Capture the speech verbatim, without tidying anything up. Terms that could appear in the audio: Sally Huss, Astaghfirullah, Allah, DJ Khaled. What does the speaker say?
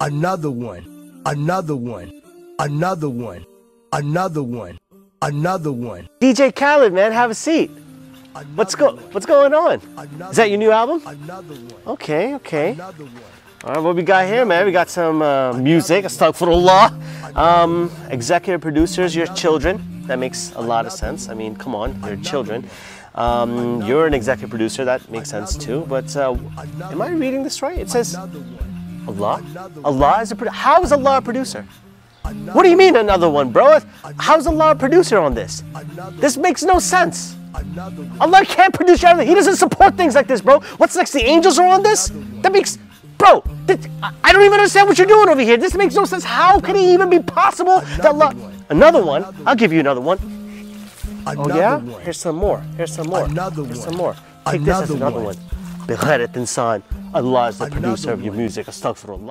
another one, another one, another one, another one, another one. D J Khaled, man, have a seat. Another what's go? One. What's going on? Another Is that your new album? Another one. Okay, okay. Another one. All right, what we got here, man? We got some uh, music. Astaghfirullah. Um, executive producers, your children. That makes a lot of sense. I mean, come on, your children. Um, you're an executive producer. That makes sense too. But uh, am I reading this right? It says Allah. Allah is a producer. How is Allah a producer? What do you mean another one, bro? How's Allah a producer on this? This makes no sense. Allah can't produce everything. He doesn't support things like this, bro. What's next? The angels are on this? That makes, bro, this, I don't even understand what you're doing over here. This makes no sense. How can it even be possible that Allah, another one, I'll give you another one. Oh yeah? Here's some more, here's some more, here's some more. Take this as another one. Allah is the producer of your music. Astaghfirullah.